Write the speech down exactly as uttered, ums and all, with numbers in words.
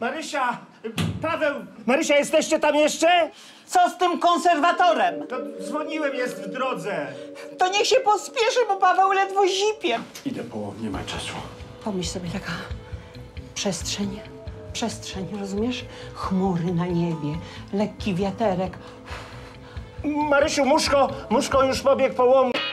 Marysia! Paweł! Marysia, jesteście tam jeszcze? Co z tym konserwatorem? To dzwoniłem, jest w drodze. To niech się pospieszy, bo Paweł ledwo zipie. Idę, bo nie ma czasu. Pomyśl sobie, taka przestrzeń, przestrzeń, rozumiesz? Chmury na niebie, lekki wiaterek. Marysiu, muszko, muszko już pobiegł po łąkę.